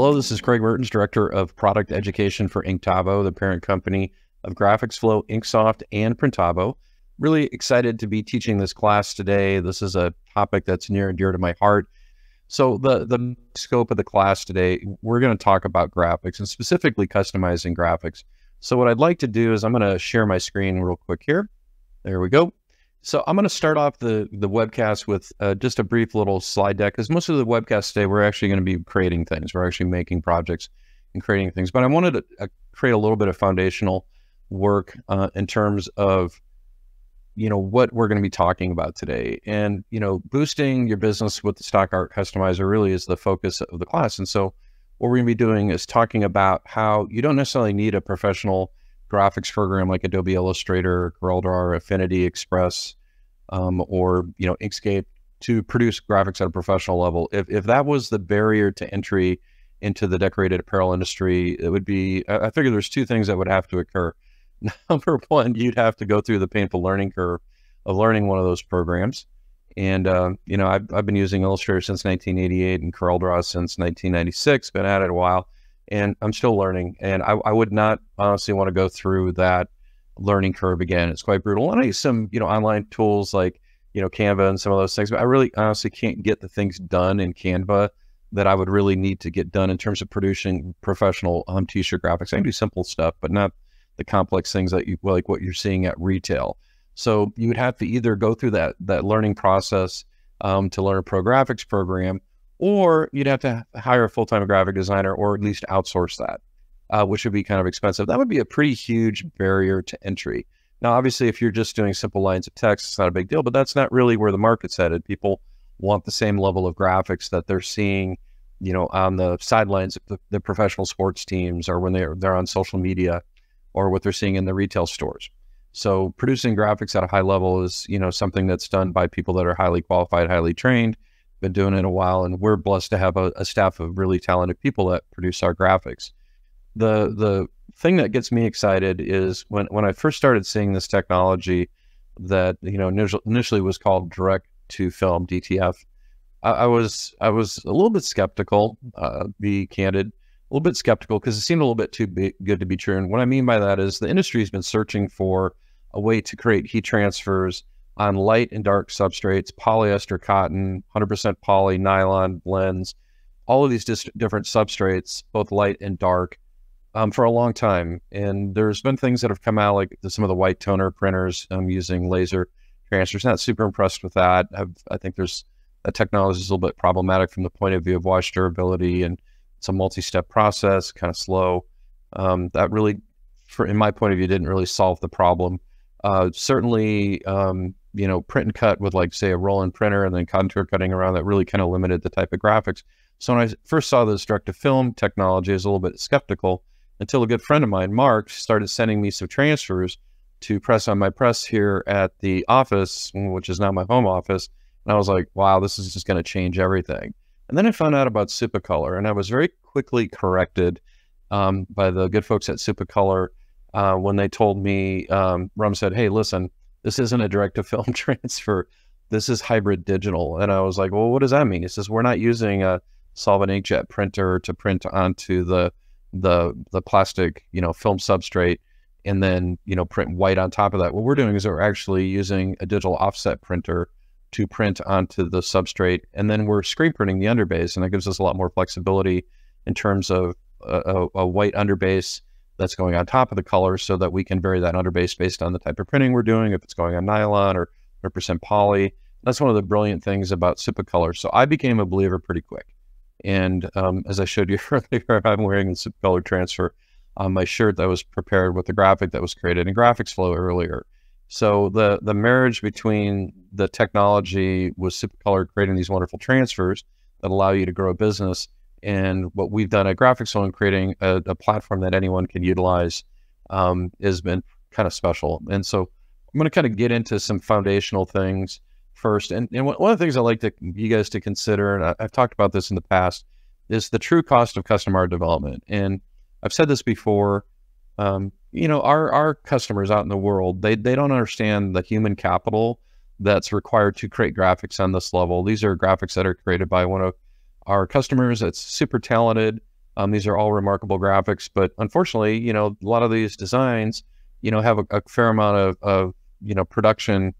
Hello, this is Craig Mertens, Director of Product Education for InkTavo, the parent company of GraphicsFlow, InkSoft, and Printavo. Really excited to be teaching this class today. This is a topic that's near and dear to my heart. So the scope of the class today, we're going to talk about graphics and specifically customizing graphics. So what I'd like to do is I'm going to share my screen real quick here. There we go. So I'm going to start off the webcast with just a brief little slide deck, because most of the webcasts today, we're actually going to be creating things. We're actually making projects and creating things. But I wanted to create a little bit of foundational work in terms of, you know, what we're going to be talking about today. And, you know, boosting your business with the Stock Art Customizer really is the focus of the class. And so what we're going to be doing is talking about how you don't necessarily need a professional graphics program like Adobe Illustrator, CorelDRAW, Affinity Express, or, you know, Inkscape to produce graphics at a professional level. If that was the barrier to entry into the decorated apparel industry, it would be, I figure there's two things that would have to occur. Number one, you'd have to go through the painful learning curve of learning one of those programs. And, you know, I've been using Illustrator since 1988 and CorelDRAW since 1996, been at it a while. And I'm still learning, and I would not honestly want to go through that learning curve again. It's quite brutal. And I use some, you know, online tools like, you know, Canva and some of those things, but I really honestly can't get the things done in Canva that I would really need to get done in terms of producing professional t-shirt graphics. I can do simple stuff, but not the complex things that you, like what you're seeing at retail. So you would have to either go through that learning process to learn a pro graphics program, or you'd have to hire a full-time graphic designer, or at least outsource that, which would be kind of expensive. That would be a pretty huge barrier to entry. Now, obviously, if you're just doing simple lines of text, it's not a big deal, but that's not really where the market's headed. People want the same level of graphics that they're seeing, you know, on the sidelines of the professional sports teams, or when they're on social media, or what they're seeing in the retail stores. So producing graphics at a high level is, you know, something that's done by people that are highly qualified, highly trained, been doing it a while, and we're blessed to have a staff of really talented people that produce our graphics. The thing that gets me excited is when I first started seeing this technology that, you know, initially was called direct to film, DTF, I was a little bit skeptical, be candid, a little bit skeptical, because it seemed a little bit too good to be true. And what I mean by that is the industry has been searching for a way to create heat transfers on light and dark substrates, polyester, cotton, 100% poly, nylon, blends, all of these different substrates, both light and dark, for a long time. And there's been things that have come out, like some of the white toner printers using laser transfers. Not super impressed with that. I think there's that technology is a little bit problematic from the point of view of wash durability, and it's a multi-step process, kind of slow. That really, in my point of view, didn't really solve the problem. Certainly, you know, print and cut with, like, say, a Rolan printer and then contour cutting around, that really kind of limited the type of graphics. So when I first saw this direct-to-film technology, I was a little bit skeptical, until a good friend of mine, Mark, started sending me some transfers to press on my press here at the office, which is now my home office. And I was like, wow, this is just going to change everything. And then I found out about Supacolor, and I was very quickly corrected by the good folks at Supacolor when they told me, Rum said, hey, listen, this isn't a direct-to-film transfer. This is hybrid digital. And I was like, well, what does that mean? He says, we're not using a solvent inkjet printer to print onto the plastic, you know, film substrate and then, you know, print white on top of that. What we're doing is we're actually using a digital offset printer to print onto the substrate, and then we're screen printing the underbase, and that gives us a lot more flexibility in terms of a white underbase that's going on top of the color, so that we can vary that underbase based on the type of printing we're doing, if it's going on nylon or 100% poly. That's one of the brilliant things about Supacolor. So I became a believer pretty quick. And as I showed you earlier, I'm wearing a Supacolor transfer on my shirt that was prepared with the graphic that was created in GraphicsFlow earlier. So the marriage between the technology with Supacolor creating these wonderful transfers that allow you to grow a business, and what we've done at GraphicsFlow in creating a platform that anyone can utilize has been kind of special. And so I'm going to kind of get into some foundational things first. And one of the things I like you guys to consider, and I've talked about this in the past, is the true cost of custom art development. And I've said this before, you know, our customers out in the world, they don't understand the human capital that's required to create graphics on this level. These are graphics that are created by one of our customers that's super talented, These are all remarkable graphics, but unfortunately, you know, a lot of these designs, you know, have a fair amount of you know, production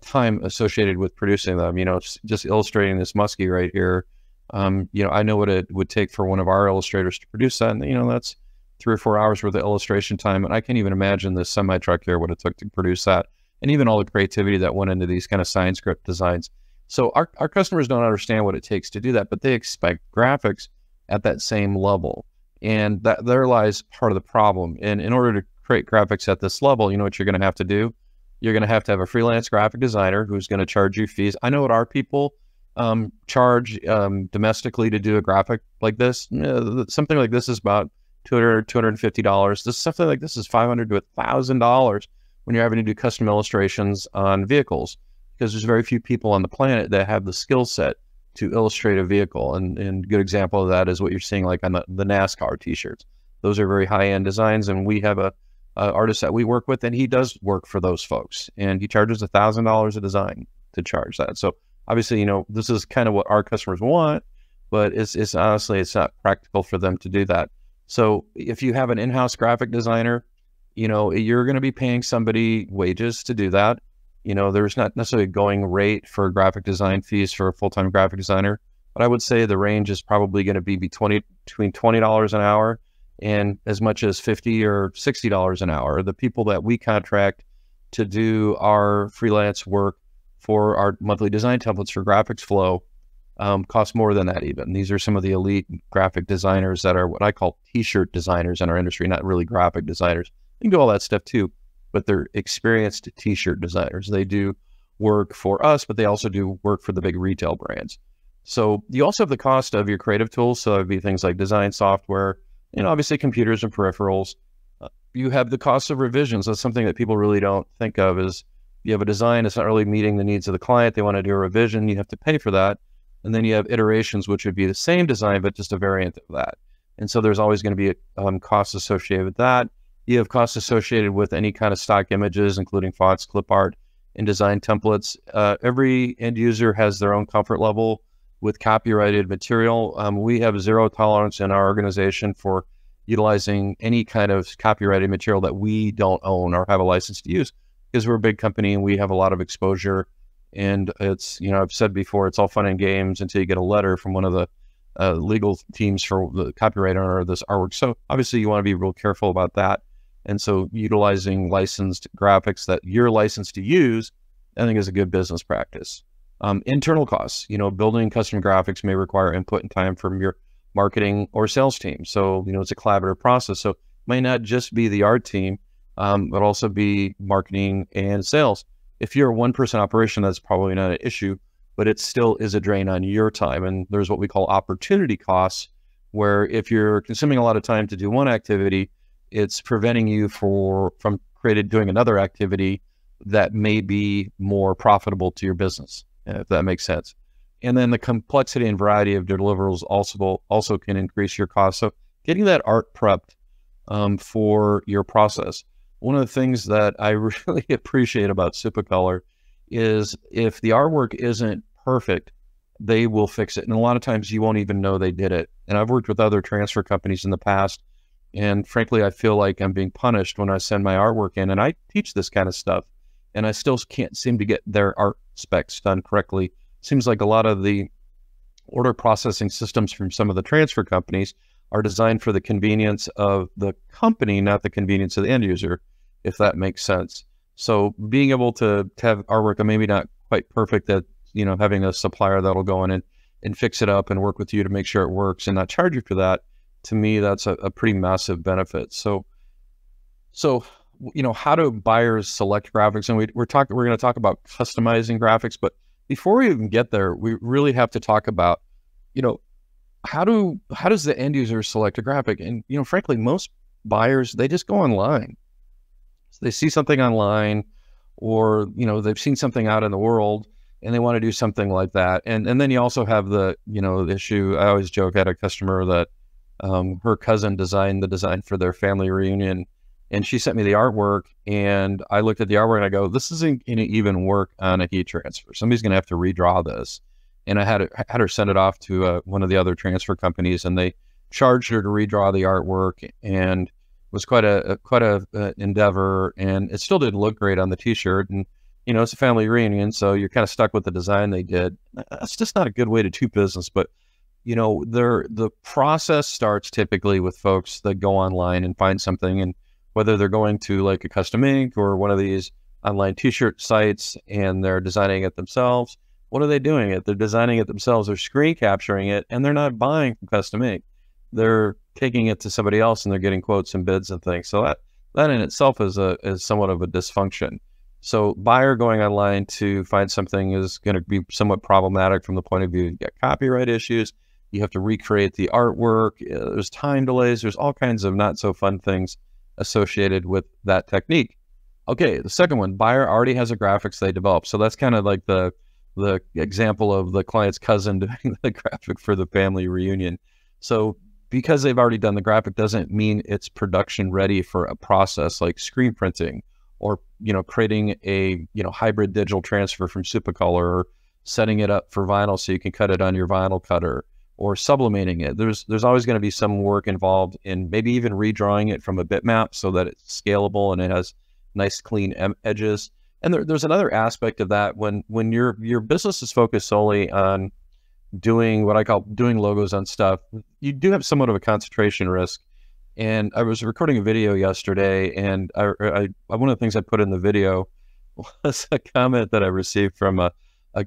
time associated with producing them. You know, just illustrating this muskie right here. You know, I know what it would take for one of our illustrators to produce that, and you know, that's 3 or 4 hours worth of illustration time. And I can't even imagine this semi truck here, what it took to produce that, and even all the creativity that went into these kind of sign script designs. So our customers don't understand what it takes to do that, but they expect graphics at that same level. And that, there lies part of the problem. And in order to create graphics at this level, you know what you're going to have to do? You're going to have a freelance graphic designer who's going to charge you fees. I know what our people charge domestically to do a graphic like this. Something like this is about $200, $250. Something like this is $500 to $1,000 when you're having to do custom illustrations on vehicles, because there's very few people on the planet that have the skill set to illustrate a vehicle. And a good example of that is what you're seeing like on the NASCAR t-shirts. Those are very high-end designs, and we have a artist that we work with, and he does work for those folks, and he charges $1,000 a design to charge that. So obviously, you know, this is kind of what our customers want, but it's honestly, it's not practical for them to do that. So if you have an in-house graphic designer, you know, you're going to be paying somebody wages to do that. You know, there's not necessarily a going rate for graphic design fees for a full-time graphic designer, but I would say the range is probably going to be between $20 an hour and as much as $50 or $60 an hour. The people that we contract to do our freelance work for our monthly design templates for GraphicsFlow cost more than that even. These are some of the elite graphic designers that are what I call t-shirt designers in our industry, not really graphic designers. You can do all that stuff too, but they're experienced t-shirt designers. They do work for us, but they also do work for the big retail brands. So you also have the cost of your creative tools. So it'd be things like design software, and obviously computers and peripherals. You have the cost of revisions. That's something that people really don't think of, is you have a design, it's not really meeting the needs of the client. They want to do a revision. You have to pay for that. And then you have iterations, which would be the same design, but just a variant of that. And so there's always going to be costs associated with that. You have costs associated with any kind of stock images, including fonts, clip art, and design templates. Every end user has their own comfort level with copyrighted material. We have zero tolerance in our organization for utilizing any kind of copyrighted material that we don't own or have a license to use, because we're a big company and we have a lot of exposure. And it's, you know, I've said before, it's all fun and games until you get a letter from one of the legal teams for the copyright owner of this artwork. So obviously you want to be real careful about that. And so utilizing licensed graphics that you're licensed to use, I think, is a good business practice. Internal costs, you know, building custom graphics may require input and time from your marketing or sales team. So, you know, it's a collaborative process. So it may not just be the art team, but also be marketing and sales. If you're a one-person operation, that's probably not an issue, but it still is a drain on your time. And there's what we call opportunity costs, where if you're consuming a lot of time to do one activity, it's preventing you from doing another activity that may be more profitable to your business, if that makes sense. And then the complexity and variety of deliverables also can increase your costs. So getting that art prepped for your process. One of the things that I really appreciate about Supacolor is if the artwork isn't perfect, they will fix it. And a lot of times you won't even know they did it. And I've worked with other transfer companies in the past, and frankly, I feel like I'm being punished when I send my artwork in, and I teach this kind of stuff, and I still can't seem to get their art specs done correctly. Seems like a lot of the order processing systems from some of the transfer companies are designed for the convenience of the company, not the convenience of the end user, if that makes sense. So being able to have artwork that maybe not quite perfect, that, you know, having a supplier that'll go in and fix it up and work with you to make sure it works and not charge you for that, to me, that's a pretty massive benefit. So, you know, how do buyers select graphics? And we're going to talk about customizing graphics, but before we even get there, we really have to talk about, you know, how does the end user select a graphic? And, you know, frankly, most buyers, they just go online. So they see something online, or, you know, they've seen something out in the world and they want to do something like that. And then you also have the, you know, the issue. I always joke, I had a customer that her cousin designed the design for their family reunion, and she sent me the artwork, and I looked at the artwork and I go, this isn't going to even work on a heat transfer. Somebody's going to have to redraw this. And I had her send it off to one of the other transfer companies, and they charged her to redraw the artwork, and it was quite a endeavor, and it still didn't look great on the t-shirt, and you know, it's a family reunion, so you're kind of stuck with the design they did. That's just not a good way to do business. But you know, the process starts typically with folks that go online and find something, and whether they're going to like a custom ink or one of these online t-shirt sites and they're designing it themselves, what are they doing it? They're designing it themselves, they're screen capturing it, and they're not buying from custom ink. They're taking it to somebody else and they're getting quotes and bids and things. So that in itself is somewhat of a dysfunction. So buyer going online to find something is going to be somewhat problematic from the point of view. You get copyright issues. You have to recreate the artwork. There's time delays. There's all kinds of not so fun things associated with that technique. Okay, the second one, buyer already has a graphics they developed. So that's kind of like the example of the client's cousin doing the graphic for the family reunion. So because they've already done the graphic doesn't mean it's production ready for a process like screen printing or, you know, creating a, you know, hybrid digital transfer from Supacolor, or setting it up for vinyl so you can cut it on your vinyl cutter, or sublimating it. There's always going to be some work involved in maybe even redrawing it from a bitmap so that it's scalable and it has nice clean edges. And there's another aspect of that when your business is focused solely on doing what I call doing logos on stuff, you do have somewhat of a concentration risk. And I was recording a video yesterday, and I one of the things I put in the video was a comment that I received from a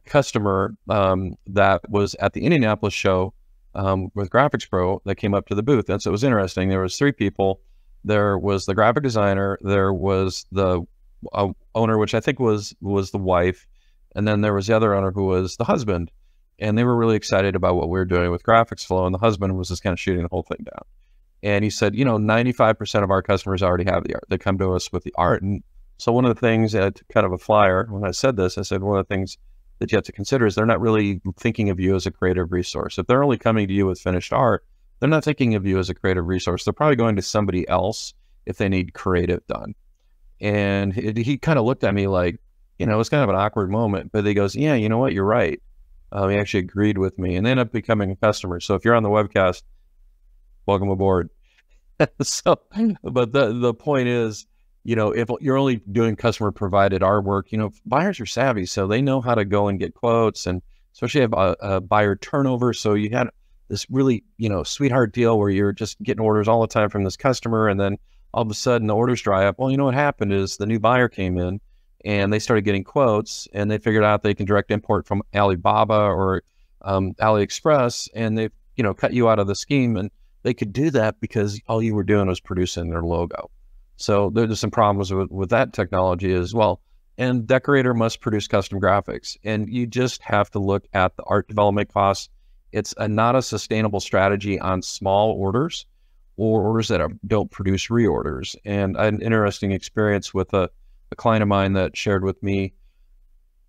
customer that was at the Indianapolis show with Graphics Pro that came up to the booth. And so it was interesting. There was 3 people. There was the graphic designer, there was the owner, which I think was the wife, and then there was the other owner who was the husband. And they were really excited about what we were doing with GraphicsFlow, and the husband was just kind of shooting the whole thing down. And he said, you know, 95% of our customers already have the art. They come to us with the art. And so one of the things, I took kind of a flyer when I said this, I said, one of the things that you have to consider is they're not really thinking of you as a creative resource. If they're only coming to you with finished art, they're not thinking of you as a creative resource. They're probably going to somebody else if they need creative done. And he kind of looked at me like, you know, it was kind of an awkward moment, but he goes, yeah, you know what? You're right. He actually agreed with me, and they end up becoming a customer. So if you're on the webcast, welcome aboard. So, but the point is, you know, if you're only doing customer provided artwork, you know, buyers are savvy, so they know how to go and get quotes, and especially have a buyer turnover. So you had this really, you know, sweetheart deal where you're just getting orders all the time from this customer, and then all of a sudden the orders dry up. Well, you know what happened is the new buyer came in and they started getting quotes, and they figured out they can direct import from Alibaba or AliExpress, and they've, you know, cut you out of the scheme, and they could do that because all you were doing was producing their logo. So there's some problems with that technology as well. And decorator must produce custom graphics, and you just have to look at the art development costs. It's not a sustainable strategy on small orders or orders that don't produce reorders. And I had an interesting experience with a client of mine that shared with me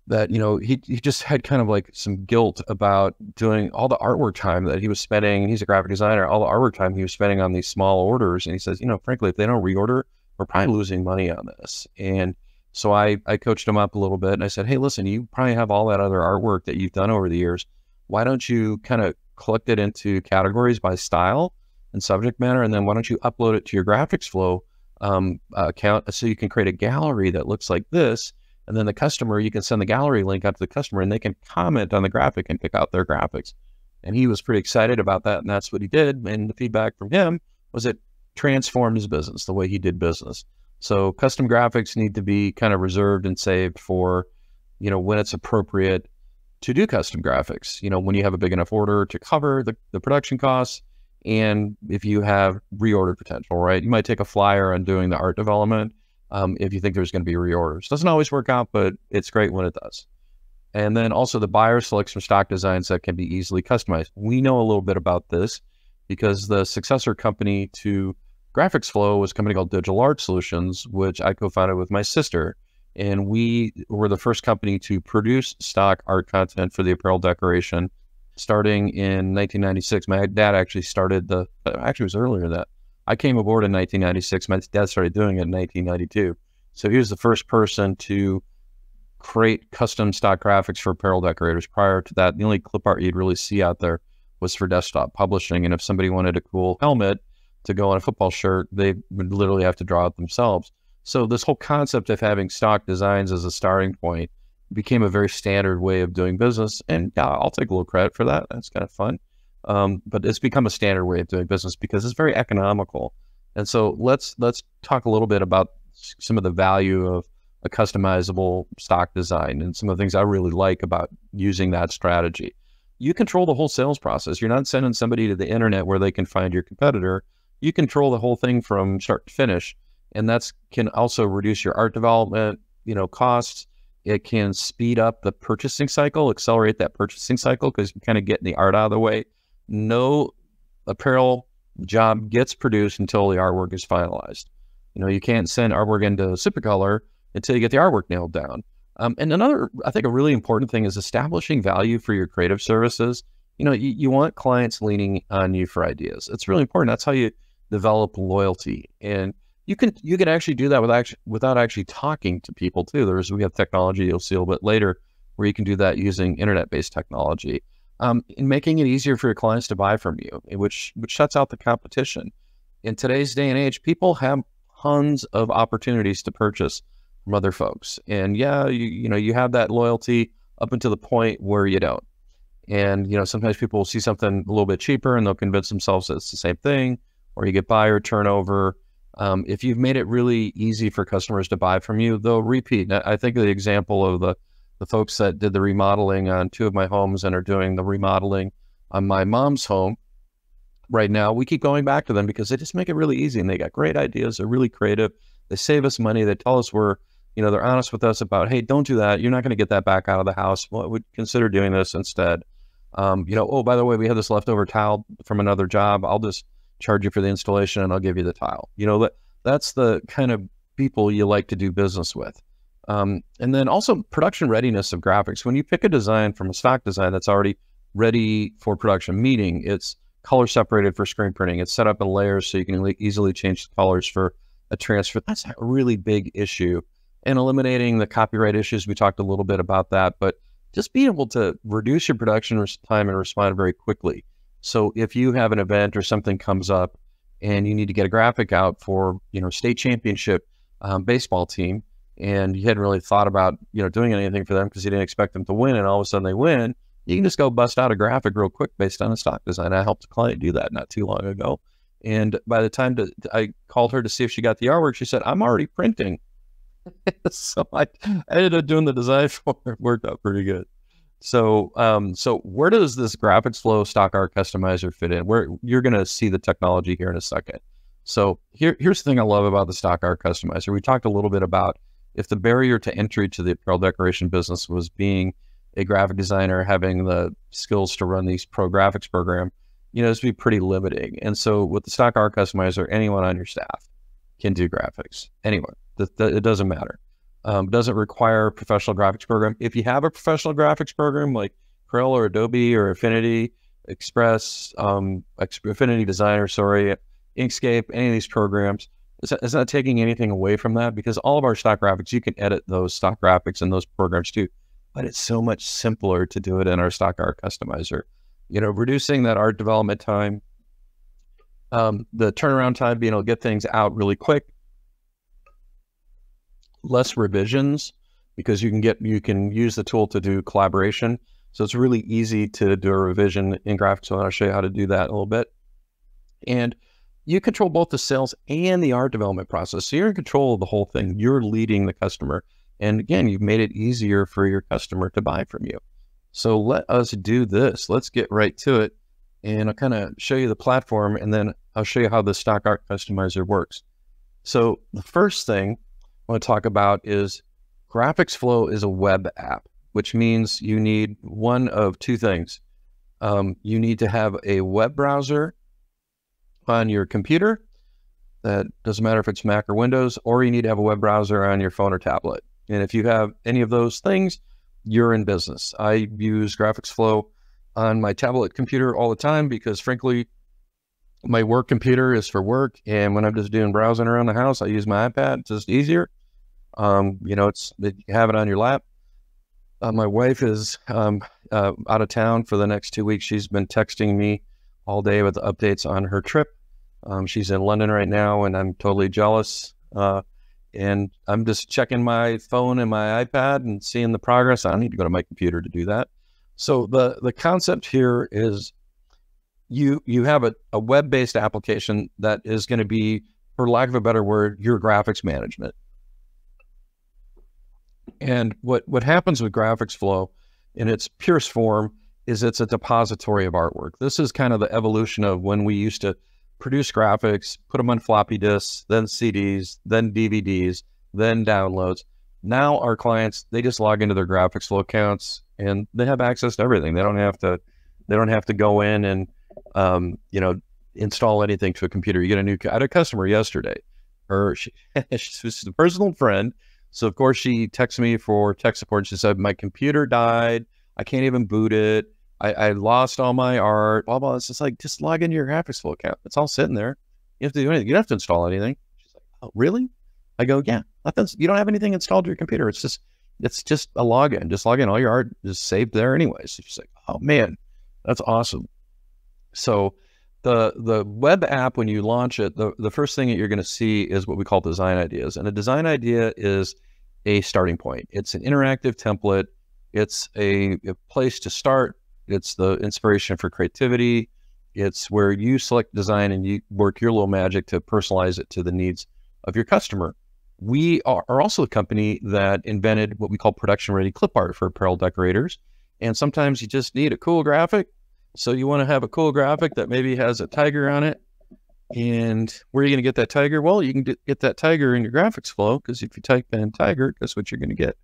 that, you know, he just had kind of like some guilt about doing all the artwork time that he was spending. He's a graphic designer, all the artwork time he was spending on these small orders. And he says, you know, frankly, if they don't reorder, we're probably losing money on this. And so I coached him up a little bit, and I said, hey, listen, you probably have all that other artwork that you've done over the years. Why don't you kind of collect it into categories by style and subject matter? And then why don't you upload it to your GraphicsFlow account so you can create a gallery that looks like this? And then the customer, you can send the gallery link out to the customer, and they can comment on the graphic and pick out their graphics. And he was pretty excited about that, and that's what he did. And the feedback from him was it transformed his business, the way he did business. So custom graphics need to be kind of reserved and saved for, you know, when it's appropriate to do custom graphics, you know, when you have a big enough order to cover the production costs, and if you have reorder potential, right? You might take a flyer on doing the art development if you think there's going to be reorders. Doesn't always work out, but it's great when it does. And then also the buyer selects from stock designs that can be easily customized. We know a little bit about this because the successor company to GraphicsFlow was a company called Digital Art Solutions, which I co-founded with my sister. And we were the first company to produce stock art content for the apparel decoration starting in 1996. My dad actually started actually it was earlier than that. I came aboard in 1996. My dad started doing it in 1992. So he was the first person to create custom stock graphics for apparel decorators. Prior to that, the only clip art you'd really see out there was for desktop publishing. And if somebody wanted a cool helmet to go on a football shirt, they would literally have to draw it themselves. So this whole concept of having stock designs as a starting point became a very standard way of doing business. And yeah, I'll take a little credit for that. That's kind of fun. But it's become a standard way of doing business because it's very economical. And so let's talk a little bit about some of the value of a customizable stock design and some of the things I really like about using that strategy. You control the whole sales process. You're not sending somebody to the internet where they can find your competitor. You control the whole thing from start to finish. And that's can also reduce your art development, costs. It can speed up the purchasing cycle, accelerate that purchasing cycle because you're kind of getting the art out of the way. No apparel job gets produced until the artwork is finalized. You can't send artwork into Supacolor until you get the artwork nailed down. And another, I think a really important thing is establishing value for your creative services. You want clients leaning on you for ideas. It's really important. That's how you develop loyalty. And you can actually do that without actually talking to people too. We have technology you'll see a little bit later where you can do that using internet-based technology. And making it easier for your clients to buy from you, which shuts out the competition. In today's day and age, people have tons of opportunities to purchase from other folks. And yeah, you have that loyalty up until the point where you don't. And, sometimes people will see something a little bit cheaper and they'll convince themselves that it's the same thing, or you get buyer turnover. If you've made it really easy for customers to buy from you, they'll repeat. And I think the example of the folks that did the remodeling on two of my homes and are doing the remodeling on my mom's home right now, we keep going back to them because they just make it really easy and they got great ideas. They're really creative. They save us money. They tell us they're honest with us about, hey, don't do that. You're not going to get that back out of the house. Well, I would consider doing this instead. Oh, by the way, we have this leftover tile from another job. I'll just charge you for the installation and I'll give you the tile. That's the kind of people you like to do business with. And then also production readiness of graphics. When you pick a design from a stock design that's already ready for production, meaning it's color separated for screen printing, it's set up in layers so you can easily change the colors for a transfer. That's a really big issue. And eliminating the copyright issues, we talked a little bit about that, but just being able to reduce your production time and respond very quickly. So if you have an event or something comes up and you need to get a graphic out for, state championship baseball team, and you hadn't really thought about, doing anything for them because you didn't expect them to win, and all of a sudden they win, you can just go bust out a graphic real quick based on a stock design. I helped a client do that not too long ago. And by the time I called her to see if she got the artwork, she said, I'm already printing. So I ended up doing the design for her. It worked out pretty good. So, so where does this GraphicsFlow Stock Art Customizer fit in? You're going to see the technology here in a second. So here's the thing I love about the Stock Art Customizer. We talked a little bit about if the barrier to entry to the apparel decoration business was being a graphic designer, having the skills to run these pro graphics program, it's be pretty limiting. And so with the Stock Art Customizer, anyone on your staff can do graphics. Anyone. It doesn't matter. Doesn't require a professional graphics program. If you have a professional graphics program like Corel or Adobe or Affinity Express, Affinity Designer, sorry, Inkscape, any of these programs, it's not taking anything away from that because all of our stock graphics, you can edit those stock graphics and those programs too, but it's so much simpler to do it in our Stock Art Customizer. Reducing that art development time, the turnaround time, being able to get things out really quick, less revisions because you can use the tool to do collaboration. So it's really easy to do a revision in graphics. So I'll show you how to do that in a little bit. And you control both the sales and the art development process. So you're in control of the whole thing. You're leading the customer. And again, you've made it easier for your customer to buy from you. So let us do this. Let's get right to it. And I'll kind of show you the platform and then I'll show you how the Stock Art Customizer works. So the first thing I want to talk about is GraphicsFlow is a web app, which means you need one of two things. You need to have a web browser on your computer. That doesn't matter if it's Mac or Windows, or you need to have a web browser on your phone or tablet. And if you have any of those things, you're in business. I use GraphicsFlow on my tablet computer all the time because frankly, my work computer is for work. And when I'm just doing browsing around the house, I use my iPad. It's just easier. You have it on your lap. My wife is out of town for the next 2 weeks. She's been texting me all day with updates on her trip. She's in London right now, and I'm totally jealous. And I'm just checking my phone and my iPad and seeing the progress. I don't need to go to my computer to do that. So the concept here is you have a web-based application that is going to be, for lack of a better word, your graphics management. And what happens with GraphicsFlow in its purest form is it's a depository of artwork. This is kind of the evolution of when we used to produce graphics, put them on floppy disks, then CDs, then DVDs, then downloads. Now our clients, they just log into their GraphicsFlow accounts and they have access to everything. They don't have to go in and you know, install anything to a computer. You get a new. I had a customer yesterday, or she's a personal friend. So of course she texted me for tech support. She said, my computer died. I can't even boot it. I lost all my art, blah, blah. It's just like, just log into your GraphicsFlow account. It's all sitting there. You have to do anything. You don't have to install anything. She's like, oh, really? I go, yeah, you don't have anything installed to your computer. It's just a login. Just log in. All your art is saved there anyways. So she's like, oh man, that's awesome. So the web app, when you launch it, the first thing that you're going to see is what we call design ideas. And a design idea is a starting point. It's an interactive template. It's a place to start. It's the inspiration for creativity. It's where you select design and you work your little magic to personalize it to the needs of your customer. We are also a company that invented what we call production-ready clip art for apparel decorators. And sometimes you just need a cool graphic. So you want to have a cool graphic that maybe has a tiger on it. And where are you going to get that tiger? Well, you can get that tiger in your GraphicsFlow, because if you type in tiger, guess what you're going to get?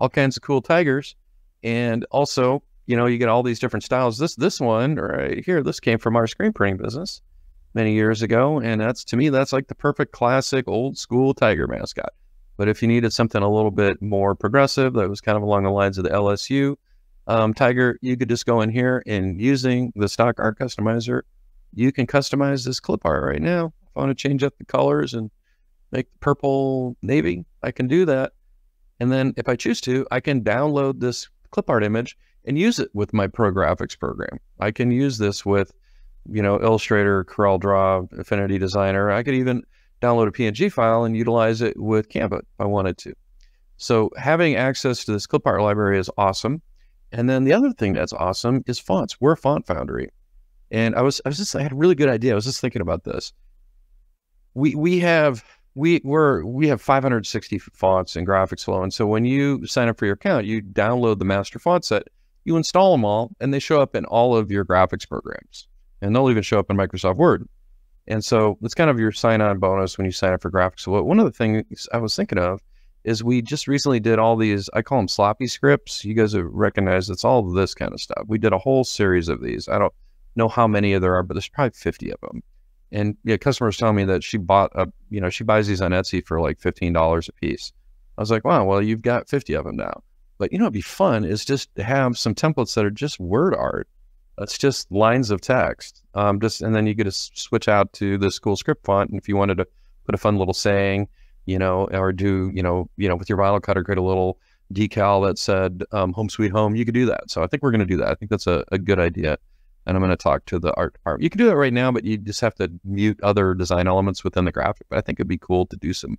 All kinds of cool tigers. And also, you know, you get all these different styles. This one right here, this came from our screen printing business many years ago. And that's, to me, that's like the perfect classic old school tiger mascot. But if you needed something a little bit more progressive, that was kind of along the lines of the LSU, tiger, you could just go in here and using the Stock Art Customizer, you can customize this clip art right now. If I want to change up the colors and make purple navy, I can do that. And then if I choose to, I can download this clip art image and use it with my Pro Graphics program. I can use this with, you know, Illustrator, CorelDRAW, Affinity Designer. I could even download a PNG file and utilize it with Canva if I wanted to. So having access to this clip art library is awesome. And then the other thing that's awesome is fonts. We're a font foundry. And I had a really good idea. I was just thinking about this. We have 560 fonts in GraphicsFlow. And so when you sign up for your account, you download the master font set, you install them all, and they show up in all of your graphics programs. And they'll even show up in Microsoft Word. And so it's kind of your sign-on bonus when you sign up for GraphicsFlow. One of the things I was thinking of is we just recently did all these, I call them sloppy scripts. You guys have recognized it's all this kind of stuff. We did a whole series of these. I don't know how many there are, but there's probably 50 of them. And yeah, customers tell me that she buys these on Etsy for like $15 a piece. I was like, wow, well, you've got 50 of them now. But you know, it'd be fun is just to have some templates that are just word art. That's just lines of text. And then you could just switch out to this cool script font. And if you wanted to put a fun little saying, you know, or do, you know, with your vinyl cutter, create a little decal that said, home sweet home, you could do that. So I think we're going to do that. I think that's a good idea. And I'm going to talk to the art department. You can do that right now, but you just have to mute other design elements within the graphic. But I think it'd be cool to do some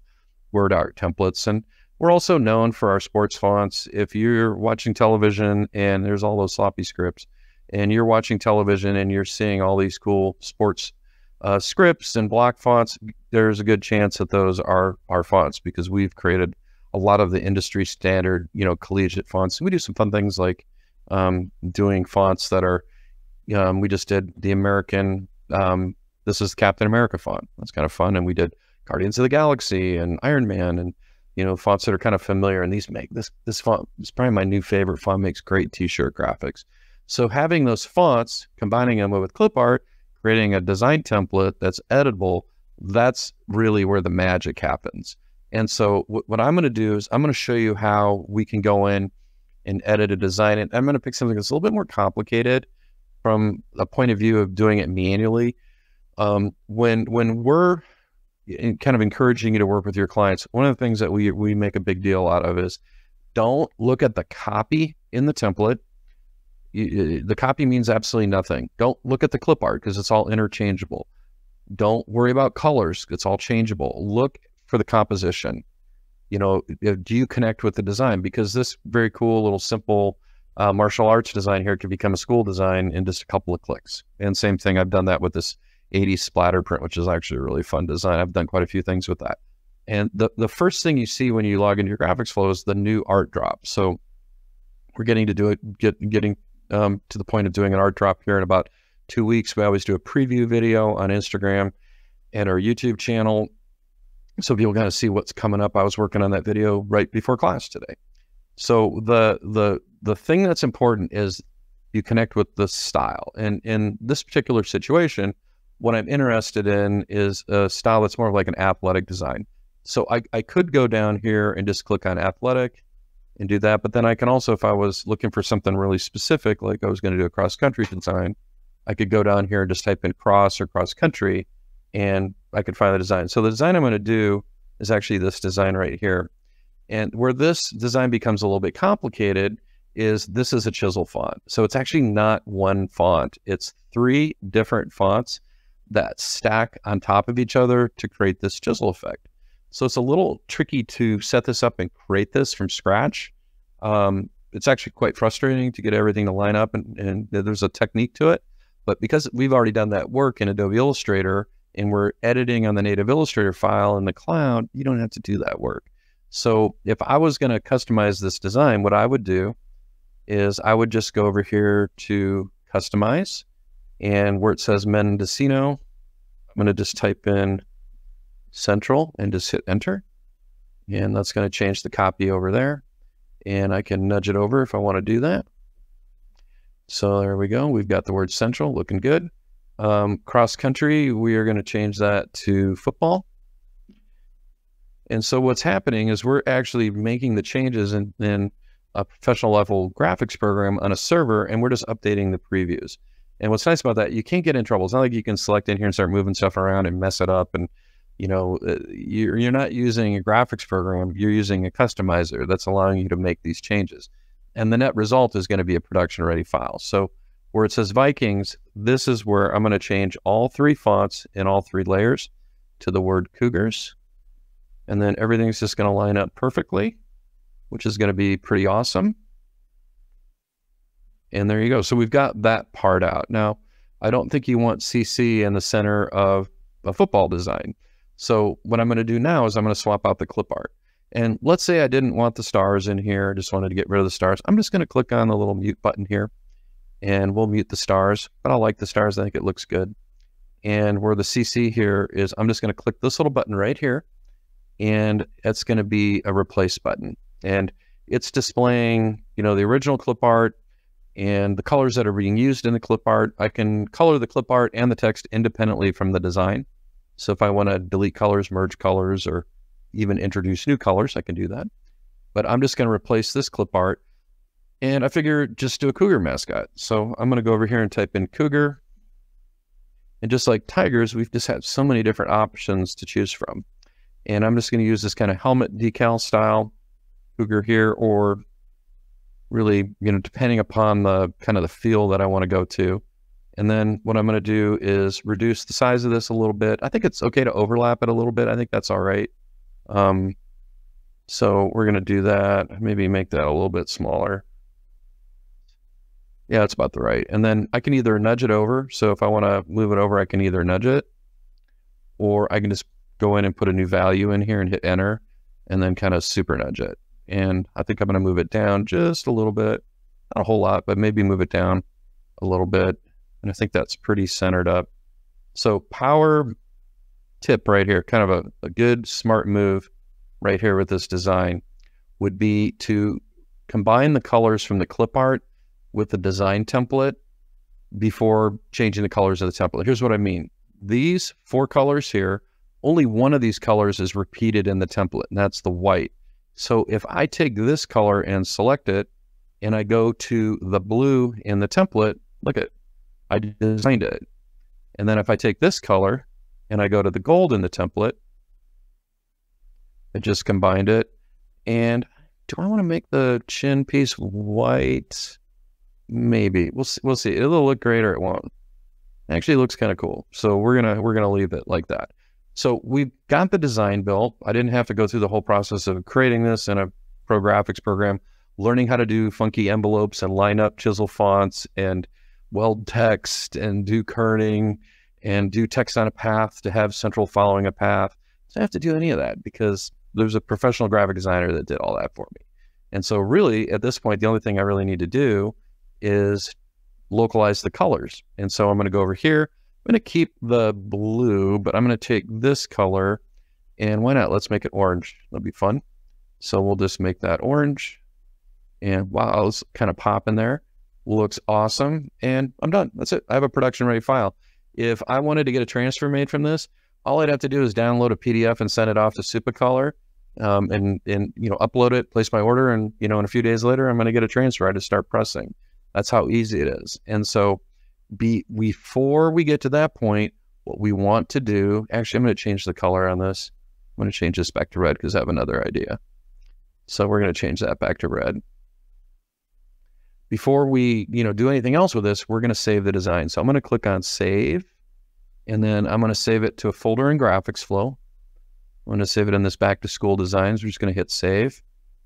word art templates. And we're also known for our sports fonts. If you're watching television and there's all those sloppy scripts and you're watching television and you're seeing all these cool sports scripts and block fonts, there's a good chance that those are our fonts, because we've created a lot of the industry standard, you know, collegiate fonts. And we do some fun things like doing fonts that are, we just did the American, this is Captain America font. That's kind of fun. And we did Guardians of the Galaxy and Iron Man and, you know, fonts that are kind of familiar. And these make this font is probably my new favorite font, makes great t-shirt graphics. So having those fonts, combining them with clip art, creating a design template that's editable, that's really where the magic happens. And so what I'm going to do is I'm going to show you how we can go in and edit a design. And I'm going to pick something that's a little bit more complicated from a point of view of doing it manually. When we're kind of encouraging you to work with your clients, one of the things that we make a big deal out of is don't look at the copy in the template. The copy means absolutely nothing. Don't look at the clip art because it's all interchangeable. Don't worry about colors. It's all changeable. Look for the composition. You know, do you connect with the design? Because this very cool little simple martial arts design here could become a school design in just a couple of clicks. And same thing, I've done that with this 80s splatter print, which is actually a really fun design. I've done quite a few things with that. And the first thing you see when you log into your GraphicsFlow is the new art drop. So we're getting to do it, getting to the point of doing an art drop here in about 2 weeks. We always do a preview video on Instagram and our YouTube channel, so people kind of see what's coming up. I was working on that video right before class today. So the thing that's important is you connect with the style. And in this particular situation, what I'm interested in is a style that's more of like an athletic design. So I could go down here and just click on athletic and do that. But then I can also, if I was looking for something really specific, like I was going to do a cross-country design, I could go down here and just type in cross or cross-country, and I could find the design. So the design I'm going to do is actually this design right here. And where this design becomes a little bit complicated is this is a chisel font. So it's actually not one font. It's 3 different fonts that stack on top of each other to create this chisel effect. So it's a little tricky to set this up and create this from scratch. It's actually quite frustrating to get everything to line up, and there's a technique to it. But because we've already done that work in Adobe Illustrator and we're editing on the native Illustrator file in the cloud, you don't have to do that work. So if I was going to customize this design, what I would do is I would just go over here to customize, and where it says Mendocino, I'm going to just type in Central and just hit enter, and that's going to change the copy over there, and I can nudge it over if I want to do that. So there we go, we've got the word Central looking good. Cross country, we are going to change that to football. And so what's happening is we're actually making the changes in a professional level graphics program on a server, and we're just updating the previews. And what's nice about that, you can't get in trouble. It's not like you can select in here and start moving stuff around and mess it up. And you know, you're not using a graphics program, you're using a customizer that's allowing you to make these changes. And the net result is going to be a production ready file. So where it says Vikings, this is where I'm going to change all 3 fonts in all 3 layers to the word Cougars. And then everything's just going to line up perfectly, which is going to be pretty awesome. And there you go. So we've got that part out. Now, I don't think you want CC in the center of a football design. So what I'm going to do now is I'm going to swap out the clip art. And let's say I didn't want the stars in here. I just wanted to get rid of the stars. I'm just going to click on the little mute button here, and we'll mute the stars. But I like the stars. I think it looks good. And where the CC here is, I'm just going to click this little button right here, and it's going to be a replace button. And it's displaying, you know, the original clip art and the colors that are being used in the clip art. I can color the clip art and the text independently from the design. So if I want to delete colors, merge colors, or even introduce new colors, I can do that. But I'm just going to replace this clip art. And I figure just do a cougar mascot. So I'm going to go over here and type in cougar. And just like tigers, we've just had so many different options to choose from. And I'm just going to use this kind of helmet decal style cougar here, or really, you know, depending upon the kind of the feel that I want to go to. And then what I'm going to do is reduce the size of this a little bit. I think it's okay to overlap it a little bit. I think that's all right. So we're going to do that. Maybe make that a little bit smaller. Yeah, that's about the right. And then I can either nudge it over. So if I want to move it over, I can either nudge it, or I can just go in and put a new value in here and hit enter, and then kind of super nudge it. And I think I'm going to move it down just a little bit, not a whole lot, but maybe move it down a little bit. And I think that's pretty centered up. So power tip right here, kind of a good smart move right here with this design would be to combine the colors from the clip art with the design template before changing the colors of the template. Here's what I mean. These 4 colors here, only one of these colors is repeated in the template, and that's the white. So if I take this color and select it, and I go to the blue in the template, look at it. I designed it. And then if I take this color and I go to the gold in the template, I just combined it. And do I want to make the chin piece white? Maybe we'll see. It'll look great or it won't. Actually, it looks kind of cool. So we're gonna leave it like that. So we've got the design built. I didn't have to go through the whole process of creating this in a Pro Graphics program, learning how to do funky envelopes and line up chisel fonts and weld text and do kerning and do text on a path to have central following a path. So I don't have to do any of that because there's a professional graphic designer that did all that for me. And so really at this point, the only thing I really need to do is localize the colors. And so I'm going to go over here. I'm going to keep the blue, but I'm going to take this color and why not? Let's make it orange. That'll be fun. So we'll just make that orange and wow, it's kind of popping there. Looks awesome. And I'm done. That's it. I have a production ready file. If I wanted to get a transfer made from this, all I'd have to do is download a PDF and send it off to Supacolor, and you know, upload it, place my order, and you know, in a few days later, I'm going to get a transfer. I just start pressing. That's how easy it is. And so before we get to that point, what we want to do, actually, I'm going to change the color on this. I'm going to change this back to red because I have another idea. So we're going to change that back to red. Before we, you know, do anything else with this, we're going to save the design. So I'm going to click on save, and then I'm going to save it to a folder in GraphicsFlow. I'm going to save it in this back to school designs. We're just going to hit save.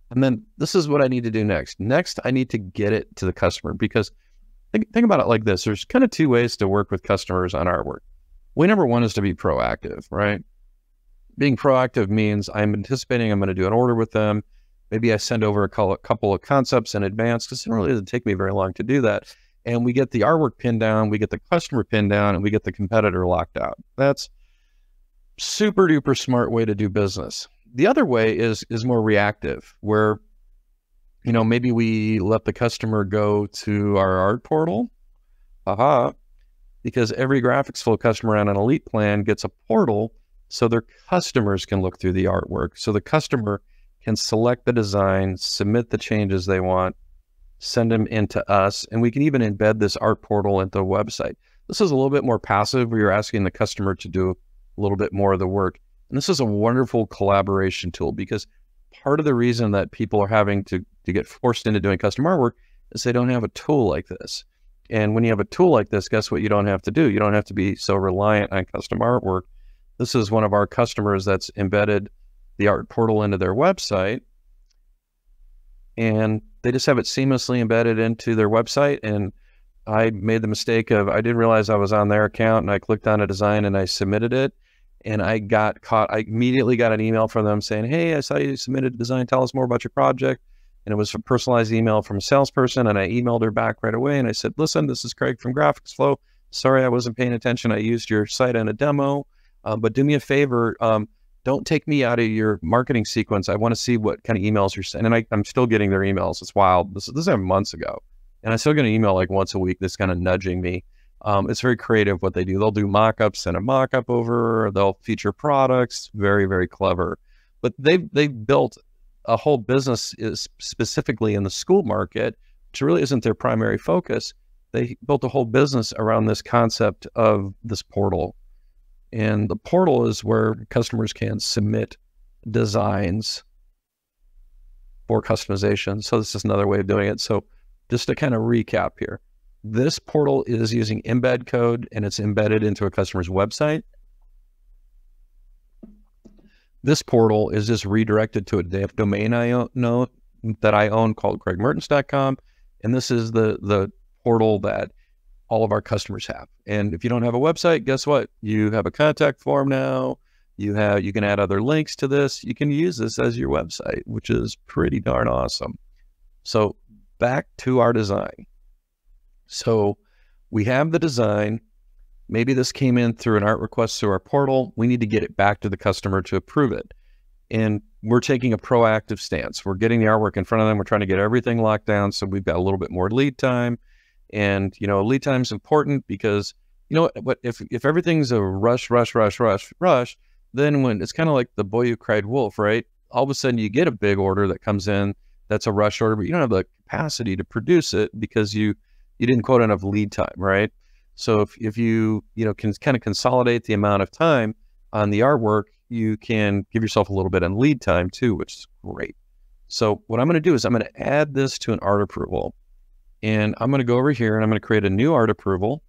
And then this is what I need to do next. Next, I need to get it to the customer because think about it like this. There's kind of two ways to work with customers on artwork. Way number one is to be proactive, right? Being proactive means I'm anticipating I'm going to do an order with them. Maybe I send over a couple of concepts in advance because it really doesn't take me very long to do that. And we get the artwork pinned down, we get the customer pinned down, and we get the competitor locked out. That's super duper smart way to do business. The other way is more reactive where, you know, maybe we let the customer go to our art portal. Aha, because every GraphicsFlow customer on an elite plan gets a portal so their customers can look through the artwork. So the customer can select the design, submit the changes they want, send them into us, and we can even embed this art portal into the website. This is a little bit more passive where you're asking the customer to do a little bit more of the work. And this is a wonderful collaboration tool because part of the reason that people are having to get forced into doing custom artwork is they don't have a tool like this. And when you have a tool like this, guess what you don't have to do? You don't have to be so reliant on custom artwork. This is one of our customers that's embedded the art portal into their website, and they just have it seamlessly embedded into their website. And I made the mistake of, I didn't realize I was on their account and I clicked on a design and I submitted it and I got caught. I immediately got an email from them saying, hey, I saw you submitted a design. Tell us more about your project. And it was a personalized email from a salesperson. And I emailed her back right away. And I said, listen, this is Craig from GraphicsFlow. Sorry, I wasn't paying attention. I used your site on a demo, but do me a favor. Don't take me out of your marketing sequence. I want to see what kind of emails you're sending. And I'm still getting their emails. It's wild. This is months ago. And I still get an email like once a week that's kind of nudging me. It's very creative what they do. They'll do mock-ups, send a mock-up over. They'll feature products. Very, very clever. But they've built a whole business specifically in the school market, which really isn't their primary focus. They built a whole business around this concept of this portal. And the portal is where customers can submit designs for customization. So this is another way of doing it. So just to kind of recap here, this portal is using embed code and it's embedded into a customer's website. This portal is just redirected to a domain that I own called CraigMertens.com. And this is the portal that all of our customers have. And if you don't have a website, guess what? You have a contact form now. You can add other links to this. You can use this as your website, which is pretty darn awesome. So back to our design. So we have the design. Maybe this came in through an art request through our portal. We need to get it back to the customer to approve it. And we're taking a proactive stance. We're getting the artwork in front of them. We're trying to get everything locked down. So we've got a little bit more lead time. And, you know, lead time is important because, you know, what if everything's a rush, then when it's kind of like the boy who cried wolf, right? All of a sudden you get a big order that comes in. That's a rush order, but you don't have the capacity to produce it because you didn't quote enough lead time, right? So if you know, can kind of consolidate the amount of time on the artwork, you can give yourself a little bit on lead time too, which is great. So what I'm going to do is I'm going to add this to an art approval. And I'm going to go over here and I'm going to create a new art approval,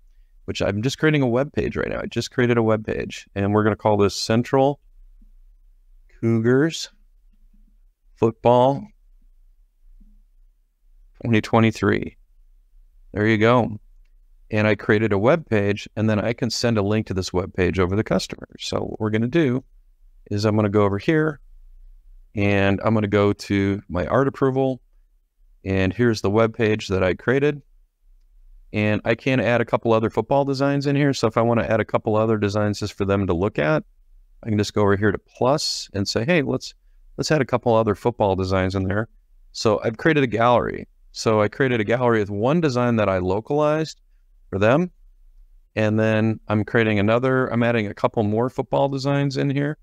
which I'm just creating a web page right now. I just created a web page, and we're going to call this Central Cougars Football 2023. There you go. And I created a web page, and then I can send a link to this web page over the customer. So what we're going to do is I'm going to go over here and I'm going to go to my art approval, and here's the web page that I created. And I can add a couple other football designs in here. So if I want to add a couple other designs just for them to look at, I can just go over here to plus and say, hey, let's add a couple other football designs in there. So I've created a gallery. So I created a gallery with one design that I localized for them. And then I'm creating another, I'm adding a couple more football designs in here.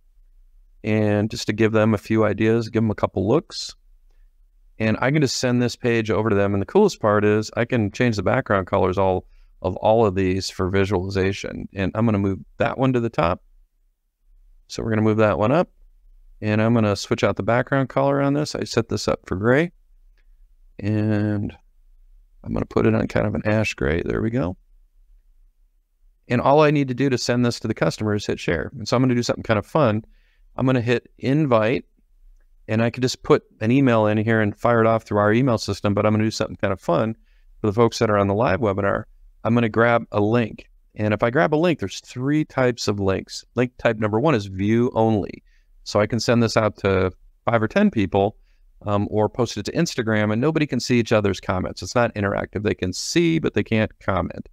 And just to give them a few ideas, give them a couple looks. And I can just send this page over to them. And the coolest part is I can change the background colors all of these for visualization. And I'm going to move that one to the top. So we're going to move that one up, and I'm going to switch out the background color on this. I set this up for gray, and I'm going to put it on kind of an ash gray. There we go. And all I need to do to send this to the customer is hit share. And so I'm going to do something kind of fun. I'm going to hit invite, and I could just put an email in here and fire it off through our email system. But I'm going to do something kind of fun for the folks that are on the live webinar. I'm going to grab a link. And if I grab a link, there's three types of links. Link type number one is view only. So I can send this out to 5 or 10 people or post it to Instagram, and nobody can see each other's comments. It's not interactive. They can see, but they can't comment.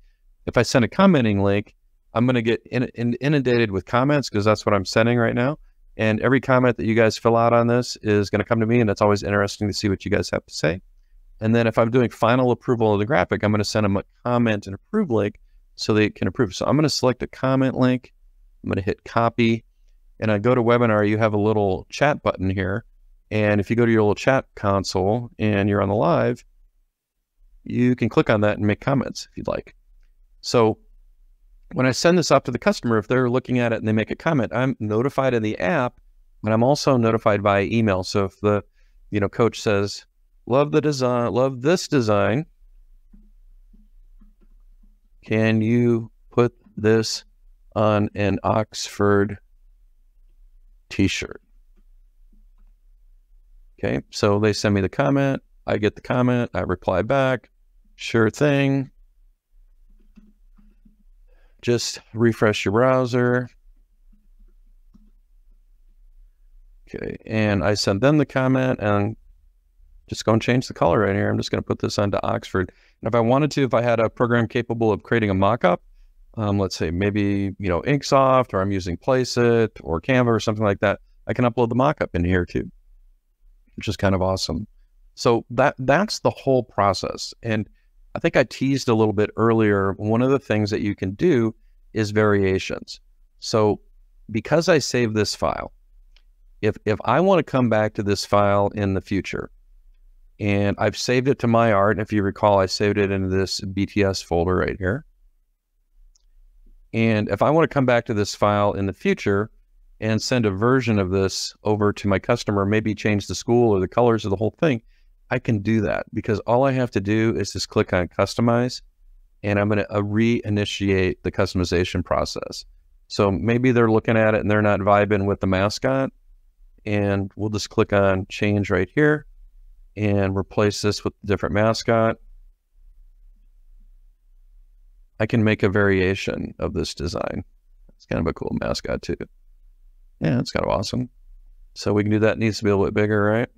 If I send a commenting link, I'm going to get inundated with comments, because that's what I'm sending right now. And every comment that you guys fill out on this is going to come to me, and it's always interesting to see what you guys have to say. And then if I'm doing final approval of the graphic, I'm going to send them a comment and approve link so they can approve. So I'm going to select a comment link. I'm going to hit copy, and I go to webinar. You have a little chat button here. And if you go to your little chat console and you're on the live, you can click on that and make comments if you'd like. So when I send this up to the customer, if they're looking at it and they make a comment, I'm notified in the app, but I'm also notified by email. So if the, you know, coach says, love the design, love this design, can you put this on an Oxford t-shirt? Okay, so they send me the comment, I get the comment, I reply back, sure thing. Just refresh your browser. Okay, and I send them the comment, and just go and change the color right here. I'm just going to put this onto Oxford. And if I wanted to, if I had a program capable of creating a mock-up, let's say maybe, you know, InkSoft, or I'm using Place It or Canva or something like that, I can upload the mock-up in here too, which is kind of awesome. So that's the whole process. And I think I teased a little bit earlier, one of the things that you can do is variations. So because I saved this file, if I want to come back to this file in the future, and I've saved it to my art. And if you recall, I saved it into this BTS folder right here. And if I want to come back to this file in the future and send a version of this over to my customer, maybe change the school or the colors of the whole thing, I can do that, because all I have to do is just click on customize, and I'm going to reinitiate the customization process. So maybe they're looking at it and they're not vibing with the mascot, and we'll just click on change right here and replace this with a different mascot. I can make a variation of this design. It's kind of a cool mascot too. Yeah, it's kind of awesome. So we can do that. It needs to be a little bit bigger, right?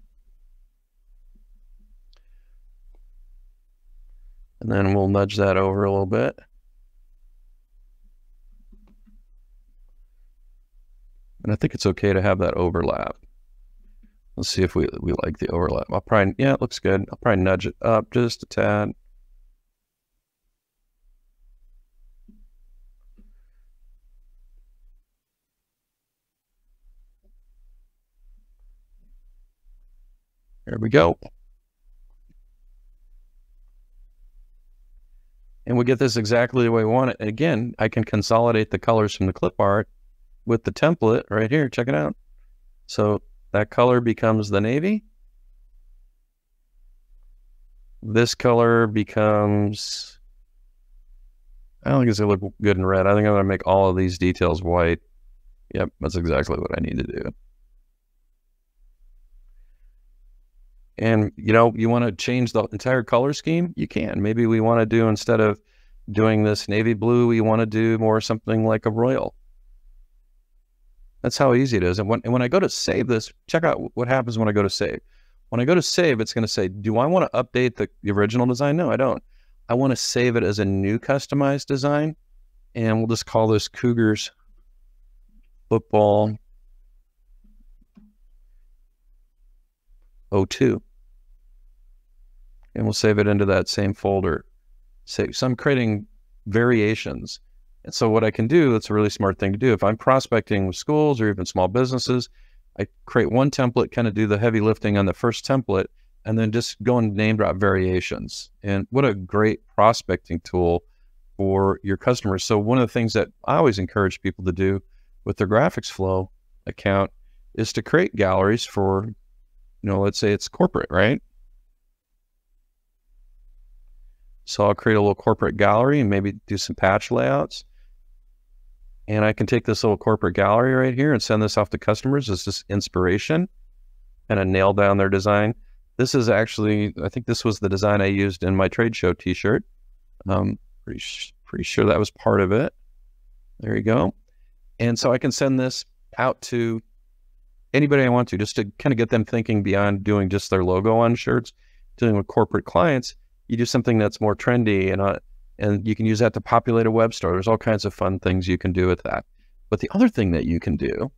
And then we'll nudge that over a little bit. And I think it's okay to have that overlap. Let's see if we like the overlap. I'll probably, yeah, it looks good. I'll probably nudge it up just a tad. There we go. And we get this exactly the way we want it. And again, I can consolidate the colors from the clip art with the template right here. Check it out. So that color becomes the navy. this color becomes, I don't think it's going to look good in red. I think I'm going to make all of these details white. Yep, that's exactly what I need to do. And, you know, you want to change the entire color scheme? You can. Maybe we want to do, instead of doing this navy blue, we want to do more something like a royal. That's how easy it is. And when I go to save this, check out what happens when I go to save. When I go to save, it's going to say, do I want to update the original design? No, I don't. I want to save it as a new customized design. And we'll just call this Cougars Football 02. And we'll save it into that same folder. Save. So I'm creating variations. And so what I can do, that's a really smart thing to do. If I'm prospecting with schools or even small businesses, I create one template, kind of do the heavy lifting on the first template, and then just go and name drop variations. And what a great prospecting tool for your customers. So one of the things that I always encourage people to do with their GraphicsFlow account is to create galleries for, you know, let's say it's corporate, right? So I'll create a little corporate gallery and maybe do some patch layouts. And I can take this little corporate gallery right here and send this off to customers as just inspiration and I nail down their design. This is actually, I think this was the design I used in my trade show t-shirt. Pretty sure that was part of it. There you go. And so I can send this out to anybody I want to, just to kind of get them thinking beyond doing just their logo on shirts, dealing with corporate clients. You do something that's more trendy and you can use that to populate a web store. There's all kinds of fun things you can do with that. But the other thing that you can do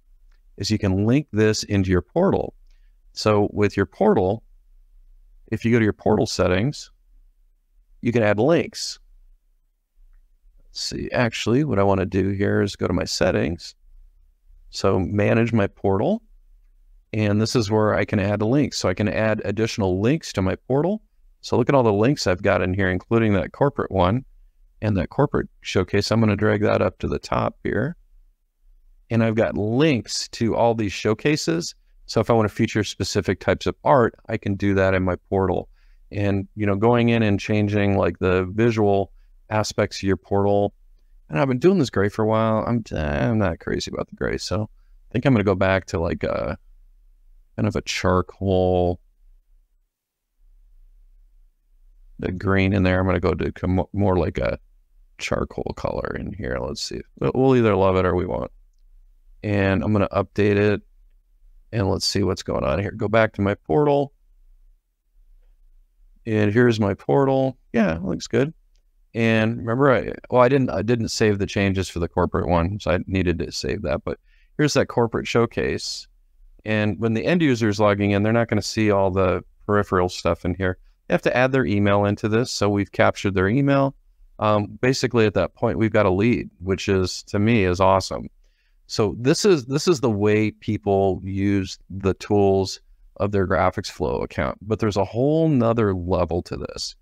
is you can link this into your portal. So with your portal, if you go to your portal settings, you can add links. Let's see, actually what I want to do here is go to my settings. So manage my portal. And this is where I can add links. So I can add additional links to my portal. So look at all the links I've got in here, including that corporate one and that corporate showcase. I'm going to drag that up to the top here. And I've got links to all these showcases. So if I want to feature specific types of art, I can do that in my portal. And, you know, going in and changing like the visual aspects of your portal. And I've been doing this gray for a while. I'm not crazy about the gray. So I think I'm going to go back to like a kind of a charcoal, the green in there. I'm going to go to more like a charcoal color in here. Let's see. We'll either love it or we won't. And I'm going to update it. And let's see what's going on here. Go back to my portal. And here's my portal. Yeah, it looks good. And remember, I didn't save the changes for the corporate one. So I needed to save that. But here's that corporate showcase. And when the end user is logging in, they're not going to see all the peripheral stuff in here. They have to add their email into this. So we've captured their email. Basically at that point, we've got a lead, which is, to me, is awesome. So this is the way people use the tools of their GraphicsFlow account, but there's a whole nother level to this.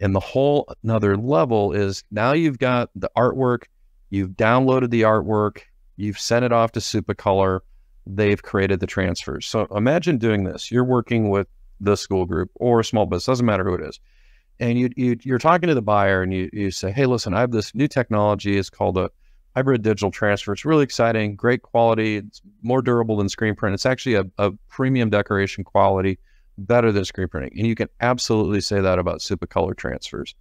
And the whole nother level is now you've got the artwork, you've downloaded the artwork, you've sent it off to Supacolor, they've created the transfers. So imagine doing this. You're working with the school group or a small business, doesn't matter who it is. And you're talking to the buyer and you say, hey, listen, I have this new technology. It's called a hybrid digital transfer. It's really exciting, great quality. It's more durable than screen print. It's actually a premium decoration quality, better than screen printing. And you can absolutely say that about Supacolor transfers.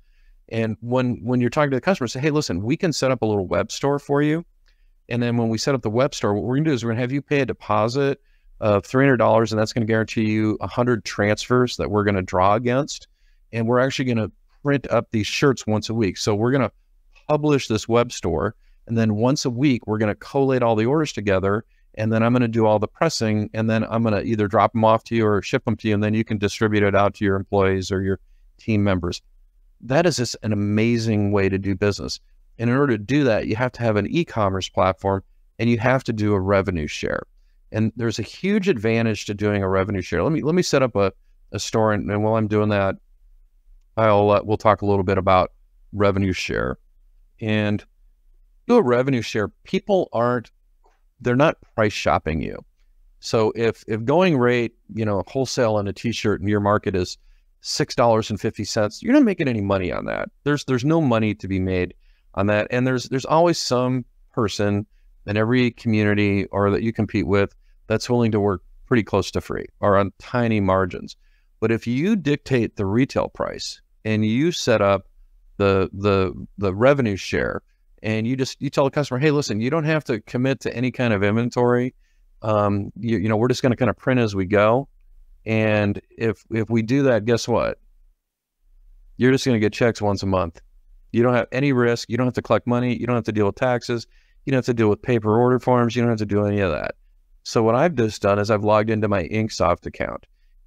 And when you're talking to the customer, say, hey, listen, we can set up a little web store for you. And then when we set up the web store, what we're gonna do is we're gonna have you pay a deposit of $300, and that's going to guarantee you 100 transfers that we're going to draw against. And we're actually going to print up these shirts once a week. So we're going to publish this web store. And then once a week, we're going to collate all the orders together. And then I'm going to do all the pressing. And then I'm going to either drop them off to you or ship them to you. And then you can distribute it out to your employees or your team members. That is just an amazing way to do business. And in order to do that, you have to have an e-commerce platform and you have to do a revenue share. And there's a huge advantage to doing a revenue share. Let me set up a store, and while I'm doing that, we'll talk a little bit about revenue share. And do a revenue share, people they're not price shopping you. So if going rate, you know, wholesale on a t-shirt in your market is $6.50. You're not making any money on that. There's no money to be made on that. And there's always some person in every community or that you compete with that's willing to work pretty close to free or on tiny margins. But if you dictate the retail price and you set up the revenue share, and you tell the customer, hey, listen, you don't have to commit to any kind of inventory. You know, we're just going to kind of print as we go. And if we do that, guess what? You're just going to get checks once a month. You don't have any risk. You don't have to collect money. You don't have to deal with taxes. You don't have to deal with paper order forms. You don't have to do any of that. So what I've just done is I've logged into my InkSoft account.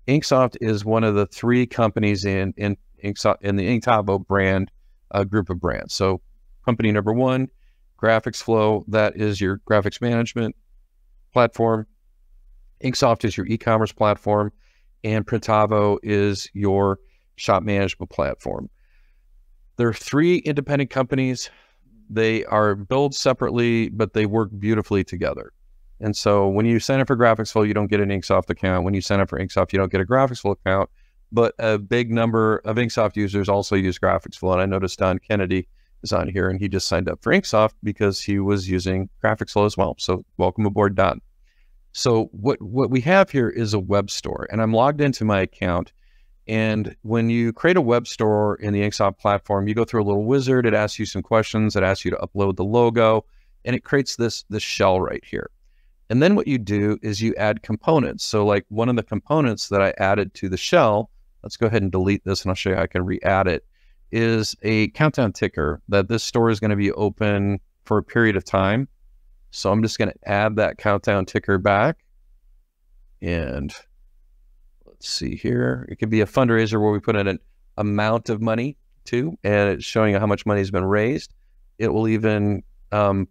InkSoft is one of the three companies in InkSoft, in the InkTavo brand, group of brands. So company number one, GraphicsFlow, that is your graphics management platform. InkSoft is your e-commerce platform, and Printavo is your shop management platform. There are three independent companies. They are billed separately, but they work beautifully together. And so when you sign up for GraphicsFlow, you don't get an InkSoft account. When you sign up for InkSoft, you don't get a GraphicsFlow account, but a big number of InkSoft users also use GraphicsFlow. And I noticed Don Kennedy is on here, and he just signed up for InkSoft because he was using GraphicsFlow as well. So welcome aboard, Don. So what we have here is a web store, and I'm logged into my account. And when you create a web store in the InkSoft platform, you go through a little wizard. It asks you some questions. It asks you to upload the logo, and it creates this shell right here. And then what you do is you add components. So like one of the components that I added to the shell, let's go ahead and delete this and I'll show you how I can re-add it, is a countdown ticker that this store is going to be open for a period of time. So I'm just going to add that countdown ticker back. And let's see here. It could be a fundraiser where we put in an amount of money too, and it's showing how much money has been raised. It will even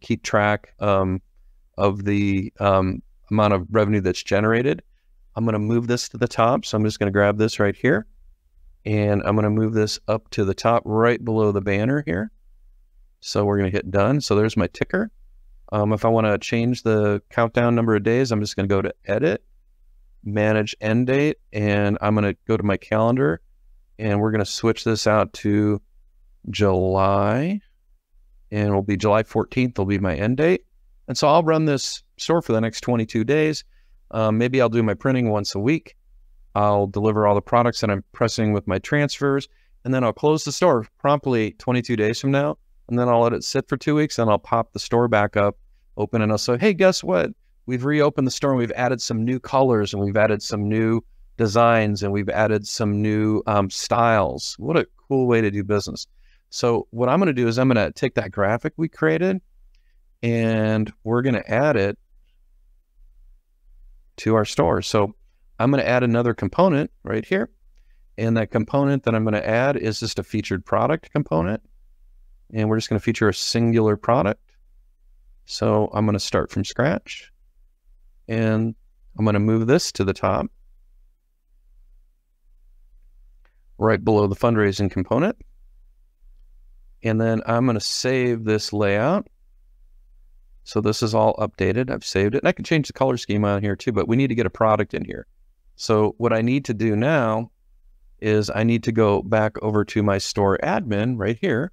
keep track of the amount of revenue that's generated. I'm gonna move this to the top. So I'm just gonna grab this right here, and I'm gonna move this up to the top right below the banner here. So we're gonna hit done. So there's my ticker. If I wanna change the countdown number of days, I'm just gonna go to edit, manage end date, and I'm gonna go to my calendar, and we're gonna switch this out to July, and it'll be July 14th will be my end date. And so I'll run this store for the next 22 days. Maybe I'll do my printing once a week. I'll deliver all the products that I'm pressing with my transfers, and then I'll close the store promptly 22 days from now. And then I'll let it sit for 2 weeks, and I'll pop the store back up open, and I'll say, hey, guess what? We've reopened the store, and we've added some new colors, and we've added some new designs, and we've added some new styles. What a cool way to do business. So what I'm going to do is I'm going to take that graphic we created, and we're going to add it to our store. So I'm going to add another component right here. And that component that I'm going to add is just a featured product component. And we're just going to feature a singular product. So I'm going to start from scratch, and I'm going to move this to the top, right below the fundraising component. And then I'm going to save this layout. So this is all updated. I've saved it, and I can change the color scheme on here too, but we need to get a product in here. So what I need to do now is I need to go back over to my store admin right here.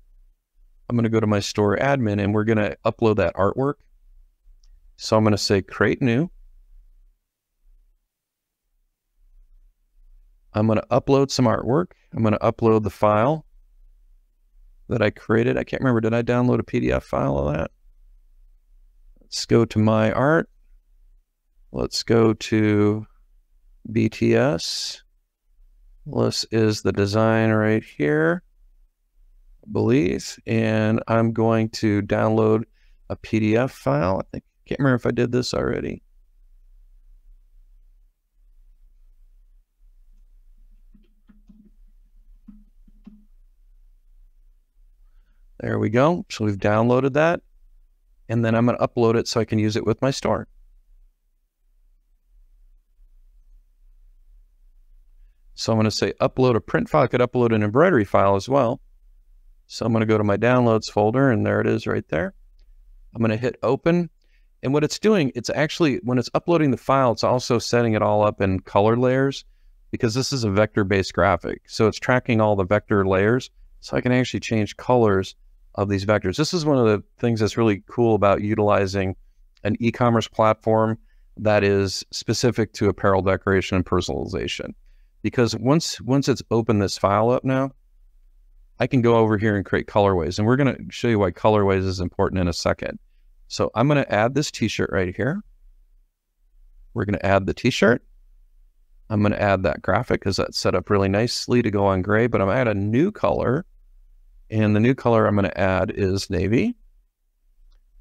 I'm going to go to my store admin, and we're going to upload that artwork. So I'm going to say create new. I'm going to upload some artwork. I'm going to upload the file that I created. I can't remember, did I download a PDF file of that? Let's go to my art. Let's go to BTS. This is the design right here, I believe. And I'm going to download a PDF file. I think, can't remember if I did this already. There we go. So we've downloaded that. And then I'm going to upload it so I can use it with my store. So I'm going to say upload a print file. I could upload an embroidery file as well. So I'm going to go to my downloads folder, and there it is right there. I'm going to hit open. And what it's doing, it's actually, when it's uploading the file, it's also setting it all up in color layers. because this is a vector-based graphic. So it's tracking all the vector layers. So I can actually change colors of these vectors. This is one of the things that's really cool about utilizing an e-commerce platform that is specific to apparel decoration and personalization. Because once it's opened this file up now, I can go over here and create colorways. And we're going to show you why colorways is important in a second. So I'm going to add this t-shirt right here. We're going to add the t-shirt. I'm going to add that graphic because that's set up really nicely to go on gray, but I'm going to add a new color. And the new color I'm going to add is navy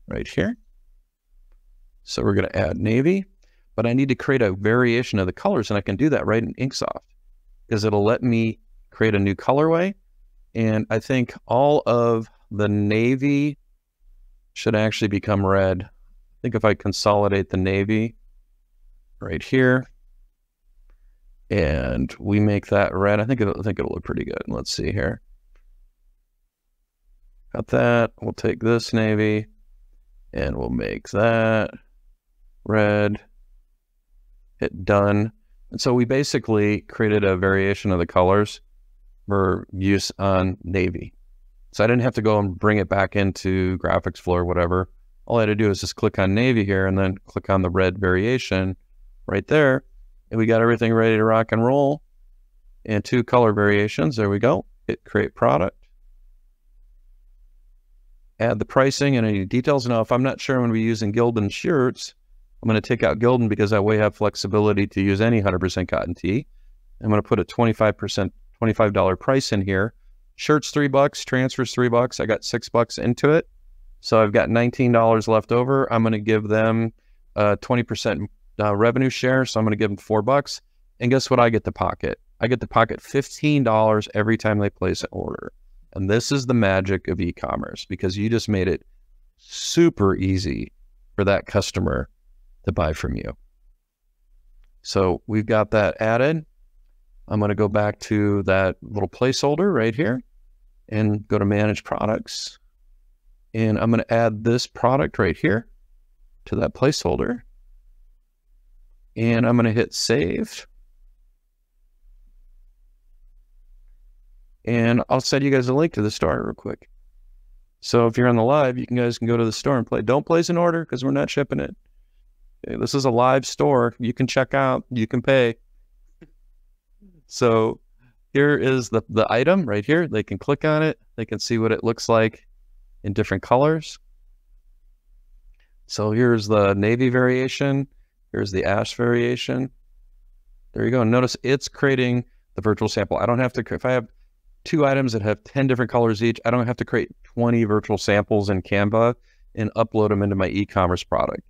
right here. So we're going to add navy, but I need to create a variation of the colors, and I can do that right in InkSoft because it'll let me create a new colorway. And I think all of the navy should actually become red. I think if I consolidate the navy right here and we make that red, I think it'll look pretty good. Let's see here. Got that. We'll take this navy and we'll make that red. Hit done. And so we basically created a variation of the colors for use on navy. So I didn't have to go and bring it back into GraphicsFlow or whatever. All I had to do is just click on navy here and then click on the red variation right there. And we got everything ready to rock and roll. And two color variations. There we go. Hit create product. Add the pricing and any details. Now, if I'm not sure I'm going to be using Gildan shirts, I'm going to take out Gildan because I way have flexibility to use any 100% cotton tee. I'm going to put a $25 price in here. Shirts $3, transfers $3. I got $6 into it. So I've got $19 left over. I'm going to give them 20% revenue share. So I'm going to give them $4. And guess what? I get to pocket. I get to pocket $15 every time they place an order. And this is the magic of e-commerce, because you just made it super easy for that customer to buy from you. So we've got that added. I'm going to go back to that little placeholder right here and go to manage products. And I'm going to add this product right here to that placeholder. And I'm going to hit save. And I'll send you guys a link to the store real quick. So if you're on the live, you guys can go to the store and play. Don't place an order because we're not shipping it. Okay, this is a live store. You can check out, you can pay. So here is the item right here. They can click on it. They can see what it looks like in different colors. So here's the navy variation. Here's the ash variation. There you go. Notice it's creating the virtual sample. I don't have to, if I have two items that have 10 different colors each, I don't have to create 20 virtual samples in Canva and upload them into my e-commerce product.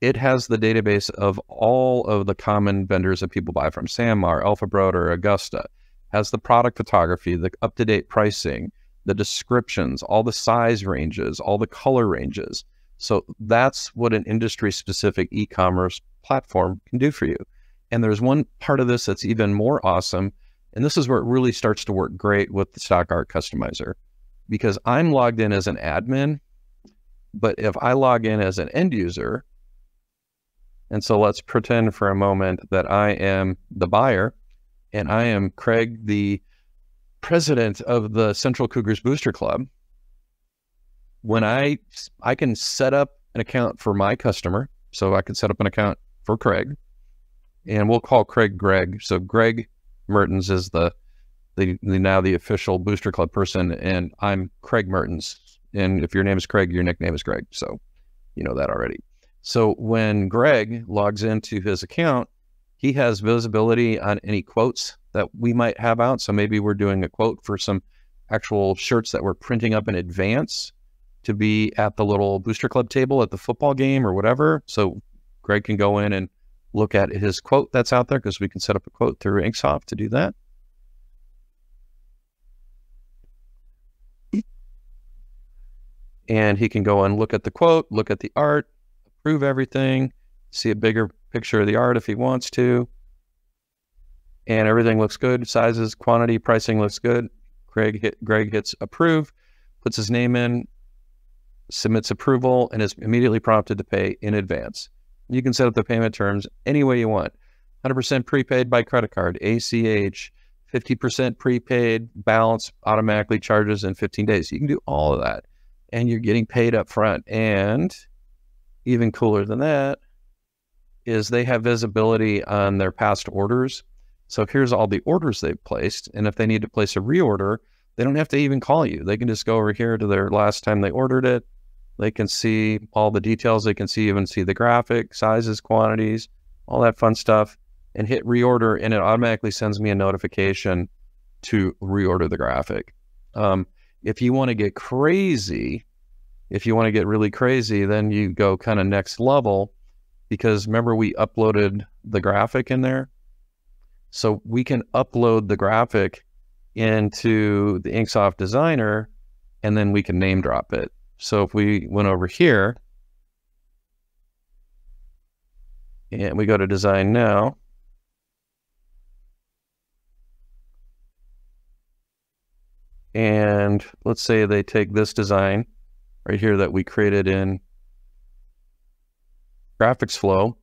It has the database of all of the common vendors that people buy from, Sanmar, Alphabroder, Augusta. Has the product photography, the up-to-date pricing, the descriptions, all the size ranges, all the color ranges. So that's what an industry-specific e-commerce platform can do for you. And there's one part of this that's even more awesome, and this is where it really starts to work great with the Stock Art Customizer, because I'm logged in as an admin, but if I log in as an end user, and so let's pretend for a moment that I am the buyer and I am Craig, the president of the Central Cougars Booster Club. When I can set up an account for my customer, so I can set up an account for Craig, and we'll call Craig Greg. So Greg Mertens is now the official Booster Club person, and I'm Craig Mertens. And if your name is Craig, your nickname is Greg. So you know that already. So when Greg logs into his account, he has visibility on any quotes that we might have out. So maybe we're doing a quote for some actual shirts that we're printing up in advance to be at the little Booster Club table at the football game or whatever. So Greg can go in and look at his quote that's out there, because we can set up a quote through InkSoft to do that. And he can go and look at the quote, look at the art, approve everything, see a bigger picture of the art if he wants to. And everything looks good. Sizes, quantity, pricing looks good. Greg hits approve, puts his name in, submits approval, and is immediately prompted to pay in advance. You can set up the payment terms any way you want. 100% prepaid by credit card, ACH, 50% prepaid, balance automatically charges in 15 days. You can do all of that, and you're getting paid up front. And even cooler than that is they have visibility on their past orders. So here's all the orders they've placed. And if they need to place a reorder, they don't have to even call you. They can just go over here to their last time they ordered it. They can see all the details. They can see, even see the graphic, sizes, quantities, all that fun stuff, and hit reorder, and it automatically sends me a notification to reorder the graphic. If you want to get crazy, if you want to get really crazy, then you go kind of next level, because remember we uploaded the graphic in there. So we can upload the graphic into the InkSoft Designer, and then we can name drop it. So if we went over here and we go to Design Now, and let's say they take this design right here that we created in GraphicsFlow,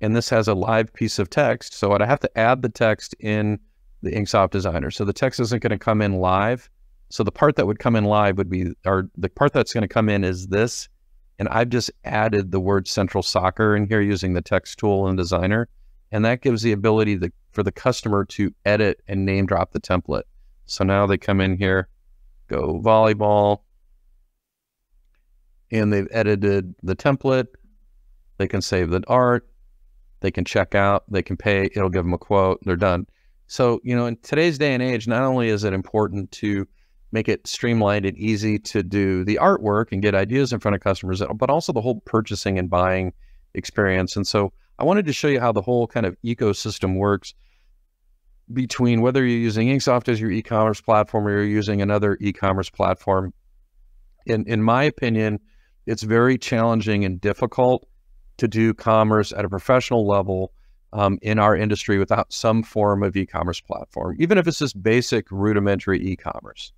and this has a live piece of text. So I'd have to add the text in the InkSoft Designer. So the text isn't going to come in live. So the part that would come in live would be, or the part that's going to come in is this. And I've just added the word Central Soccer in here using the text tool in Designer. And that gives the ability for the customer to edit and name drop the template. So now they come in here, go volleyball, and they've edited the template. They can save the art. They can check out. They can pay. It'll give them a quote. They're done. So, you know, in today's day and age, not only is it important to make it streamlined and easy to do the artwork and get ideas in front of customers, but also the whole purchasing and buying experience. And so I wanted to show you how the whole kind of ecosystem works between whether you're using InkSoft as your e-commerce platform or you're using another e-commerce platform. In my opinion, it's very challenging and difficult to do commerce at a professional level in our industry without some form of e-commerce platform. Even if it's just basic rudimentary e-commerce,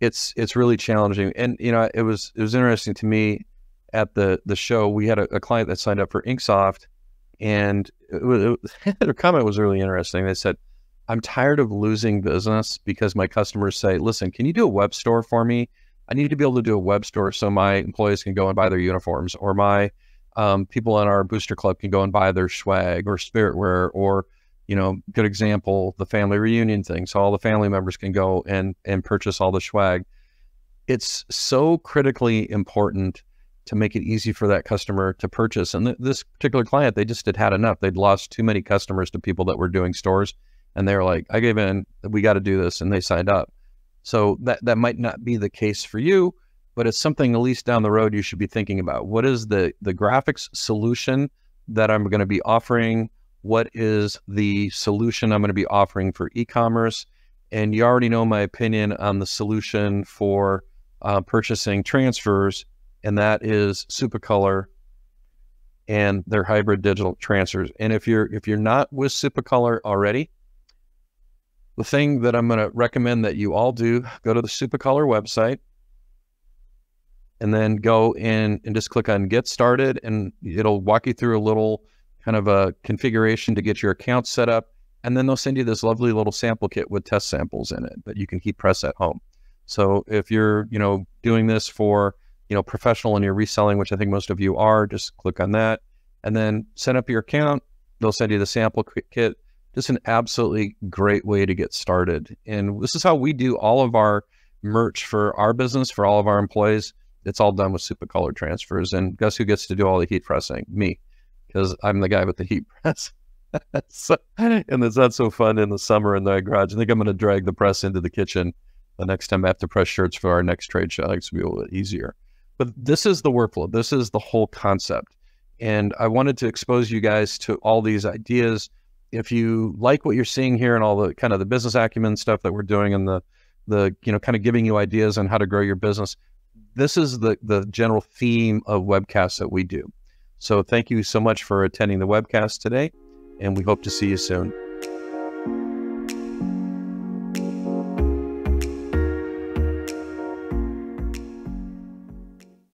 it's really challenging. And, you know, it was interesting to me at the show. We had a client that signed up for InkSoft, and their comment was really interesting. They said, "I'm tired of losing business because my customers say, 'Listen, can you do a web store for me? I need to be able to do a web store so my employees can go and buy their uniforms, or my people in our booster club can go and buy their swag or spirit wear, or, you know, good example, the family reunion thing. So all the family members can go and purchase all the swag.'" It's so critically important to make it easy for that customer to purchase. And this particular client, they just had enough. They'd lost too many customers to people that were doing stores. And they were like, "I gave in, we got to do this," and they signed up. So that might not be the case for you, but it's something at least down the road you should be thinking about. What is the graphics solution that I'm going to be offering? What is the solution I'm going to be offering for e-commerce? And you already know my opinion on the solution for purchasing transfers, and that is Supacolor and their hybrid digital transfers. And if you're not with Supacolor already, the thing that I'm going to recommend that you all do, go to the Supacolor website and then go in and just click on Get Started, and it'll walk you through a little kind of a configuration to get your account set up. And then they'll send you this lovely little sample kit with test samples in it that you can heat press at home. So if you're, you know, doing this for, you know, professional and you're reselling, which I think most of you are, just click on that and then set up your account. They'll send you the sample kit. Just an absolutely great way to get started. And this is how we do all of our merch for our business, for all of our employees. It's all done with Supacolor transfers. And guess who gets to do all the heat pressing? Me, because I'm the guy with the heat press. So, and it's not so fun in the summer in the garage. I think I'm going to drag the press into the kitchen the next time I have to press shirts for our next trade show. It's going to be a little bit easier. But this is the workflow. This is the whole concept. And I wanted to expose you guys to all these ideas. If you like what you're seeing here and all the kind of the business acumen stuff that we're doing and the you know, kind of giving you ideas on how to grow your business, this is the general theme of webcasts that we do. So thank you so much for attending the webcast today, and we hope to see you soon.